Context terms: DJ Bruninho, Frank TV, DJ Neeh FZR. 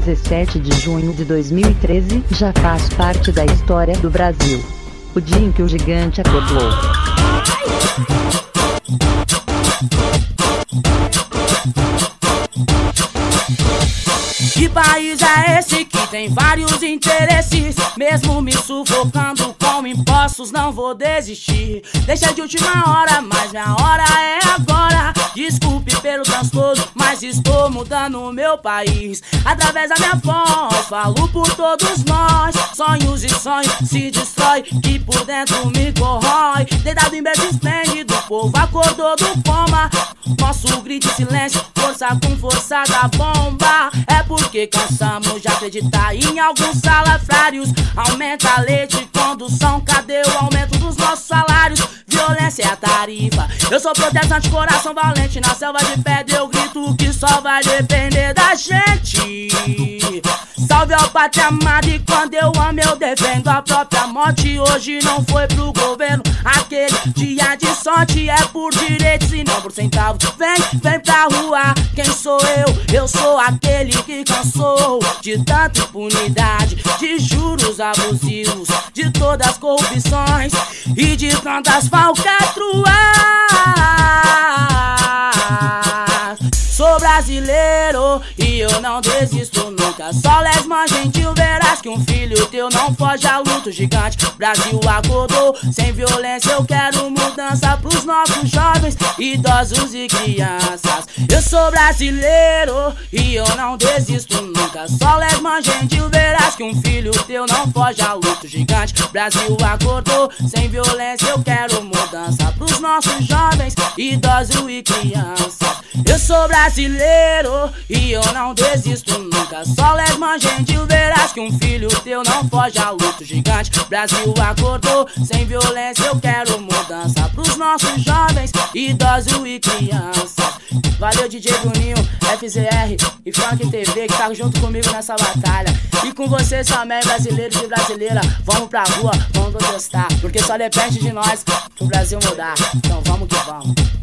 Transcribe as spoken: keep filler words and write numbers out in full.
dezessete de junho de dois mil e treze, já faz parte da história do Brasil. O dia em que o gigante acordou. Que país é esse que tem vários interesses? Mesmo me sufocando com impostos, não vou desistir. Deixa de última hora, mas minha hora é agora. Desculpe pelo transtorno, mas estou mudando o meu país. Através da minha voz, falo por todos nós. Sonhos e sonhos se destrói, que por dentro me corrói. Deitado em berço esplêndido, o povo acordou do coma. Nosso grito de silêncio, força com força da bomba. É porque cansamos de acreditar em alguns salafrários. Aumenta a lei de condução, cadê o aumento dos nossos salários? Violência é a tarifa. Eu sou protestante, coração valente. Na selva de pedra eu grito que só vai depender da gente. Salve ao pátria amada, e quando eu amo eu defendo a própria morte. Hoje não foi pro governo aquele dia de sorte. É por direitos e não por centavos. Vem, vem pra rua, quem sou eu? Eu sou aquele que cansou de tanta impunidade, de juros abusivos, de todas as corrupções e de tantas falcatruas. Sou brasileiro e eu não desisto nunca. Só lesma gentil, verás que um filho teu não foge a luto gigante. Brasil acordou, sem violência eu quero mudança pros nossos jovens, idosos e crianças. Eu sou brasileiro e eu não desisto nunca. Só lesma gentil, verás que um filho teu não foge a luto gigante. Brasil acordou, sem violência eu quero mudança pros nossos jovens, idosos e crianças. Eu sou brasileiro Brasileiro, e eu não desisto nunca. Só lesma gentil, verás que um filho teu não foge a luto gigante. Brasil acordou, sem violência eu quero mudança pros nossos jovens, idosos e crianças. Valeu D J Bruninho, F Z R e Frank T V que tá junto comigo nessa batalha. E com vocês também, brasileiros e brasileiras. Vamos pra rua, vamos protestar, porque só depende de nós pro Brasil mudar. Então vamos que vamos.